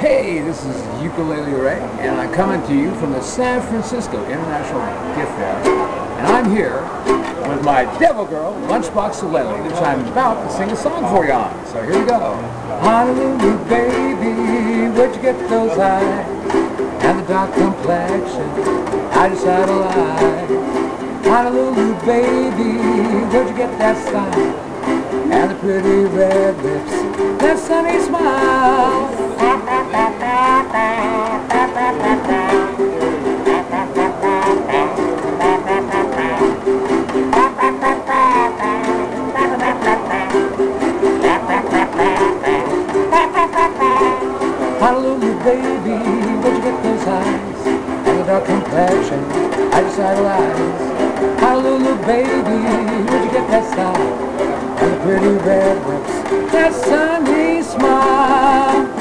Hey, this is Ukulele Ray, and I'm coming to you from the San Francisco International Gift Fair. And I'm here with my Devil Girl, Lunchbox-A-Lele, which I'm about to sing a song for you on. So here we go. Honolulu, baby, where'd you get those eyes? And the dark complexion, I just had a lie. Honolulu, baby, where'd you get that style? And the pretty red lips, that sunny smile. Honolulu, baby, where'd you get those eyes? And the dark complexion, I just idolize. Honolulu, baby, where'd you get that style? Pretty red lips, that sunny smile.